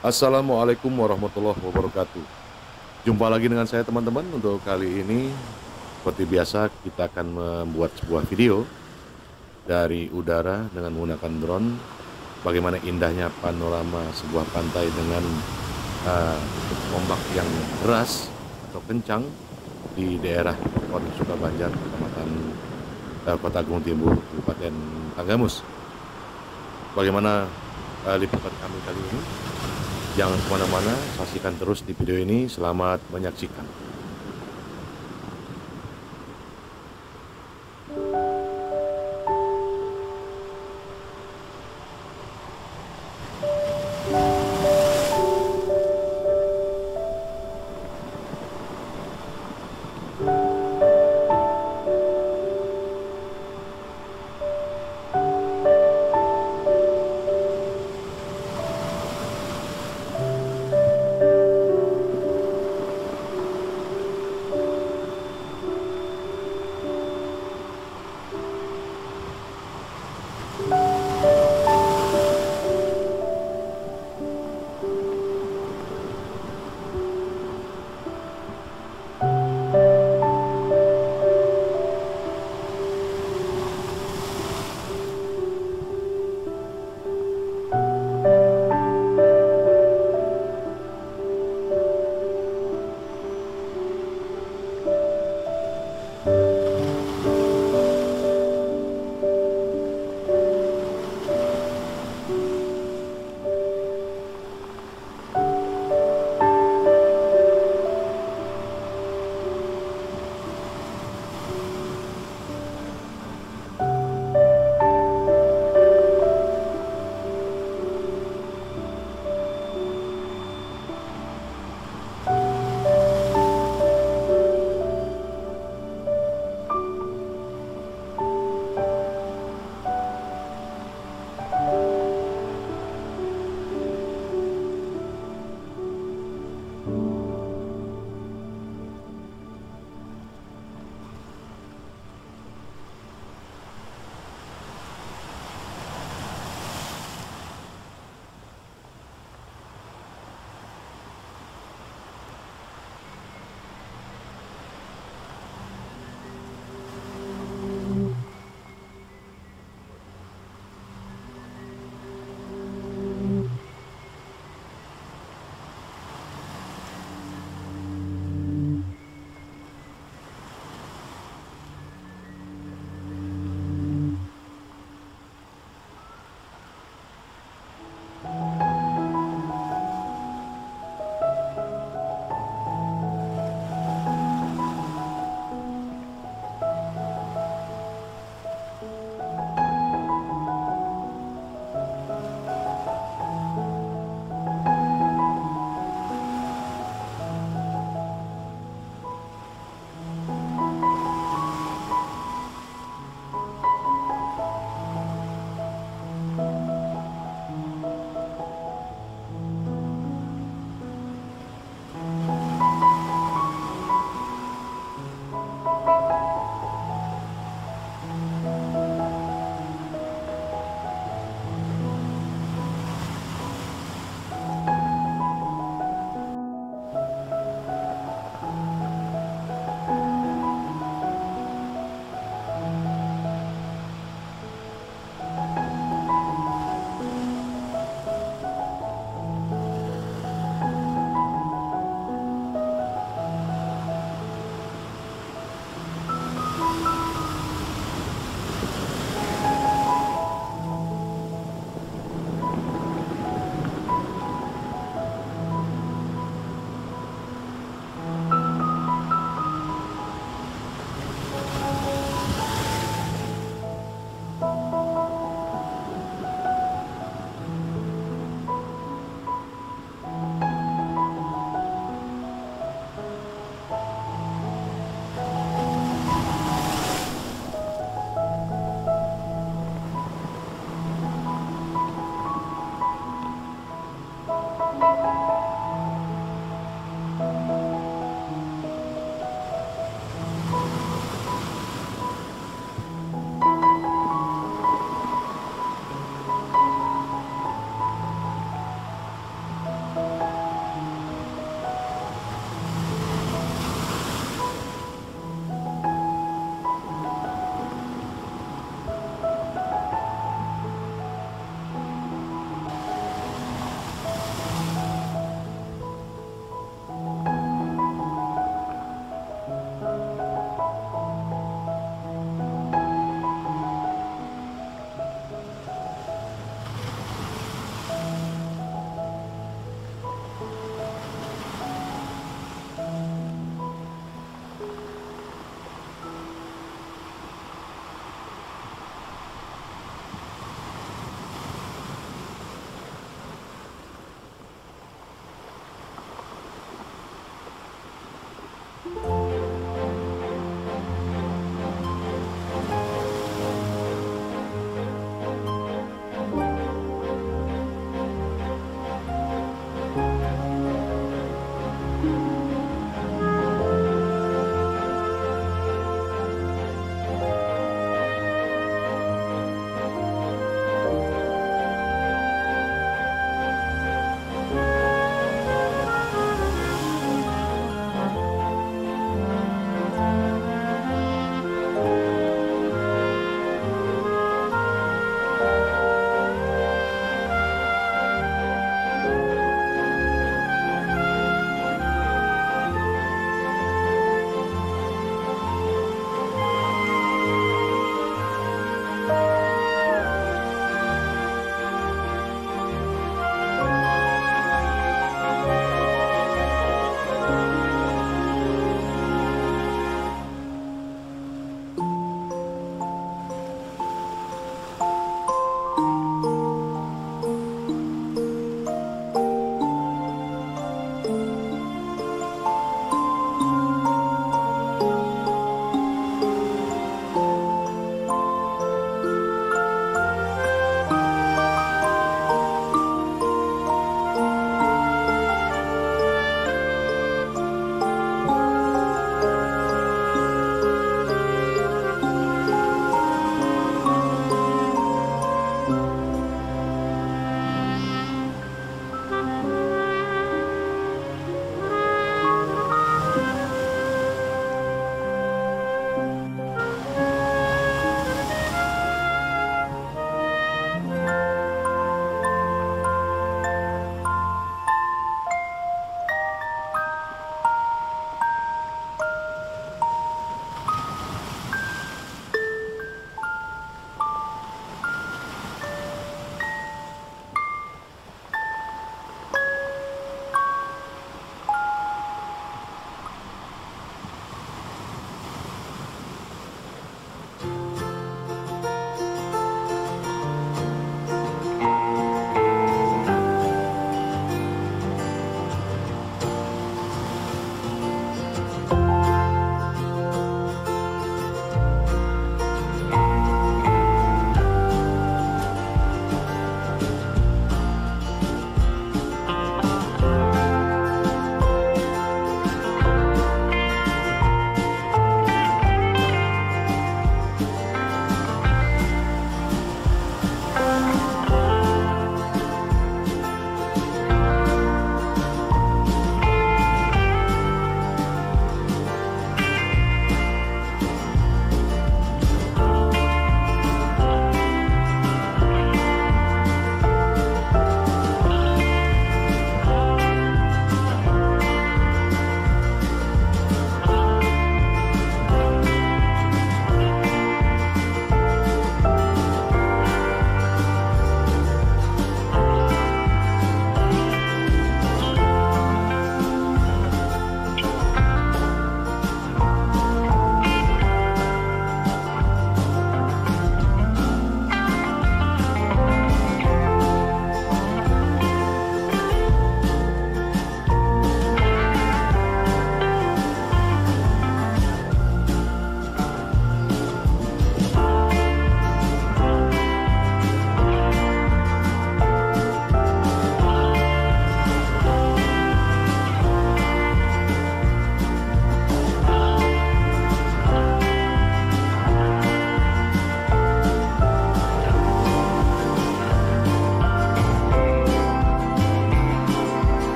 Assalamualaikum warahmatullahi wabarakatuh. Jumpa lagi dengan saya teman-teman. Untuk kali ini seperti biasa kita akan membuat sebuah video dari udara dengan menggunakan drone. Bagaimana indahnya panorama sebuah pantai dengan ombak yang deras atau kencang di daerah Suka Banjar, Kecamatan Kota Agung Timur, Kabupaten Tanggamus. Bagaimana liputan kami kali ini? Jangan kemana-mana, saksikan terus di video ini. Selamat menyaksikan.